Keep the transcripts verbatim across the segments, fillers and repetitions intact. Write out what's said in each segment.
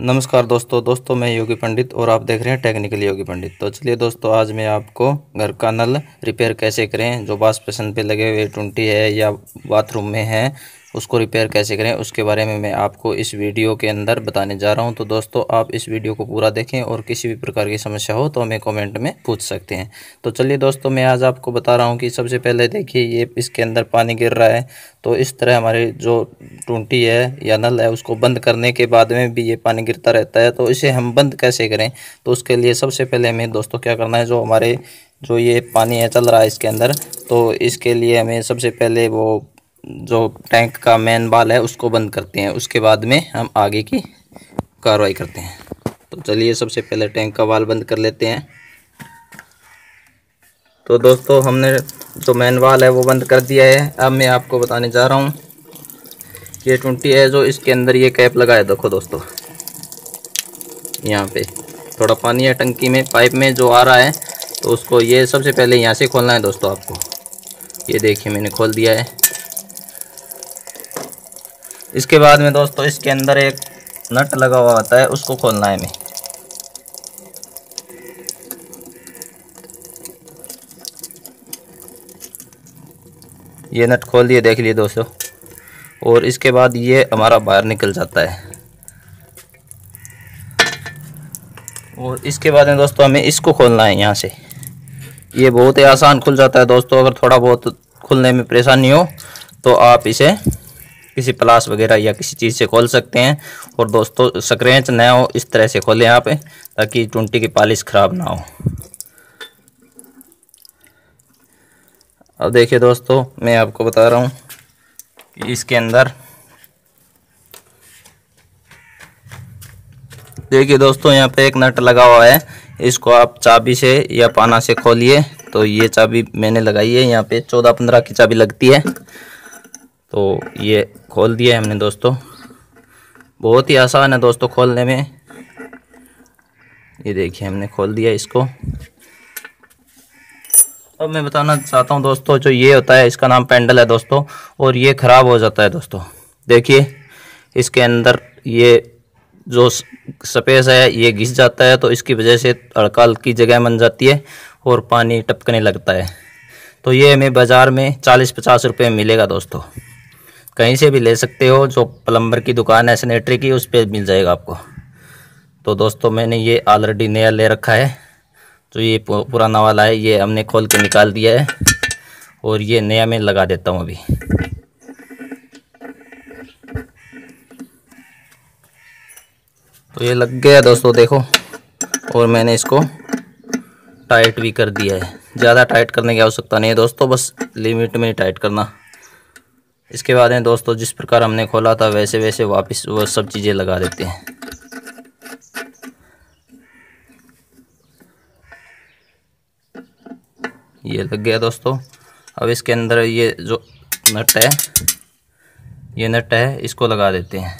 नमस्कार दोस्तों दोस्तों मैं योगी पंडित और आप देख रहे हैं टेक्निकल योगी पंडित। तो चलिए दोस्तों, आज मैं आपको घर का नल रिपेयर कैसे करें, जो वाश बेसिन पे लगे हुए टूंटी है या बाथरूम में है उसको रिपेयर कैसे करें, उसके बारे में मैं आपको इस वीडियो के अंदर बताने जा रहा हूं। तो दोस्तों आप इस वीडियो को पूरा देखें और किसी भी प्रकार की समस्या हो तो हमें कमेंट में पूछ सकते हैं। तो चलिए दोस्तों, मैं आज आपको बता रहा हूं कि सबसे पहले देखिए ये इसके अंदर पानी गिर रहा है, तो इस तरह हमारी जो टूंटी है या नल है उसको बंद करने के बाद में भी ये पानी गिरता रहता है। तो इसे हम बंद कैसे करें, तो उसके लिए सबसे पहले हमें दोस्तों क्या करना है, जो हमारे जो ये पानी है चल रहा है इसके अंदर, तो इसके लिए हमें सबसे पहले वो जो टैंक का मेन बाल है उसको बंद करते हैं, उसके बाद में हम आगे की कार्रवाई करते हैं। तो चलिए सबसे पहले टैंक का बाल बंद कर लेते हैं। तो दोस्तों हमने जो मेन बाल है वो बंद कर दिया है। अब मैं आपको बताने जा रहा हूँ कि ये टूंटी है जो इसके अंदर ये कैप लगा है, देखो दोस्तों यहाँ पे थोड़ा पानी है टंकी में पाइप में जो आ रहा है, तो उसको ये सबसे पहले यहाँ से खोलना है दोस्तों आपको। ये देखिए मैंने खोल दिया है। इसके बाद में दोस्तों इसके अंदर एक नट लगा हुआ होता है, उसको खोलना है हमें। ये नट खोल दिए, देख लिए दोस्तों, और इसके बाद ये हमारा बाहर निकल जाता है। और इसके बाद में दोस्तों हमें इसको खोलना है यहाँ से। ये बहुत ही आसान खुल जाता है दोस्तों, अगर थोड़ा बहुत खुलने में परेशानी हो तो आप इसे किसी प्लास वगैरह या किसी चीज़ से खोल सकते हैं। और दोस्तों स्क्रैच ना हो इस तरह से खोलें आप, ताकि टूंटी की पॉलिश ख़राब ना हो। अब देखिए दोस्तों, मैं आपको बता रहा हूँ कि इसके अंदर देखिए दोस्तों यहाँ पे एक नट लगा हुआ है, इसको आप चाबी से या पाना से खोलिए। तो ये चाबी मैंने लगाई है, यहाँ पे चौदह पंद्रह की चाबी लगती है। तो ये खोल दिया है हमने दोस्तों, बहुत ही आसान है दोस्तों खोलने में। ये देखिए हमने खोल दिया इसको। अब मैं बताना चाहता हूँ दोस्तों, जो ये होता है इसका नाम पेंडल है दोस्तों, और ये ख़राब हो जाता है दोस्तों। देखिए इसके अंदर ये जो स्पेस है ये घिस जाता है, तो इसकी वजह से अड़काल की जगह बन जाती है और पानी टपकने लगता है। तो ये हमें बाज़ार में चालीस पचास रुपये मिलेगा दोस्तों, कहीं से भी ले सकते हो, जो प्लम्बर की दुकान है सैनिटरी की उस पर मिल जाएगा आपको। तो दोस्तों मैंने ये ऑलरेडी नया ले रखा है, जो ये पुराना वाला है ये हमने खोल के निकाल दिया है, और ये नया मैं लगा देता हूँ अभी। तो ये लग गया दोस्तों देखो, और मैंने इसको टाइट भी कर दिया है। ज़्यादा टाइट करने की आवश्यकता नहीं है दोस्तों, बस लिमिट में ही टाइट करना। इसके बाद में दोस्तों जिस प्रकार हमने खोला था वैसे वैसे वापस वो सब चीज़ें लगा देते हैं। ये लग गया दोस्तों। अब इसके अंदर ये जो नट है ये नट है इसको लगा देते हैं।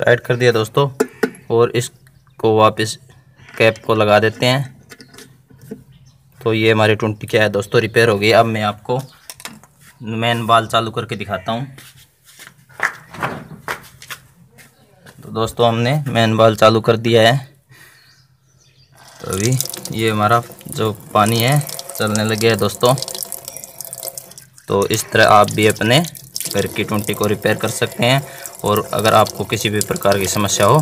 टाइट कर दिया दोस्तों, और इसको वापस कैप को लगा देते हैं। तो ये हमारी टूंटी क्या है दोस्तों रिपेयर हो गई। अब मैं आपको मेन बाल चालू करके दिखाता हूँ। तो दोस्तों हमने मेन बाल चालू कर दिया है, तो अभी ये हमारा जो पानी है चलने लग गया है दोस्तों। तो इस तरह आप भी अपने घर की टूंटी को रिपेयर कर सकते हैं, और अगर आपको किसी भी प्रकार की समस्या हो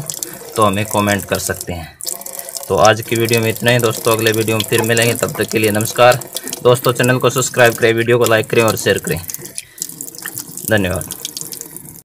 तो हमें कमेंट कर सकते हैं। तो आज की वीडियो में इतना ही दोस्तों, अगले वीडियो में फिर मिलेंगे, तब तक के लिए नमस्कार दोस्तों। चैनल को सब्सक्राइब करें, वीडियो को लाइक करें और शेयर करें। धन्यवाद।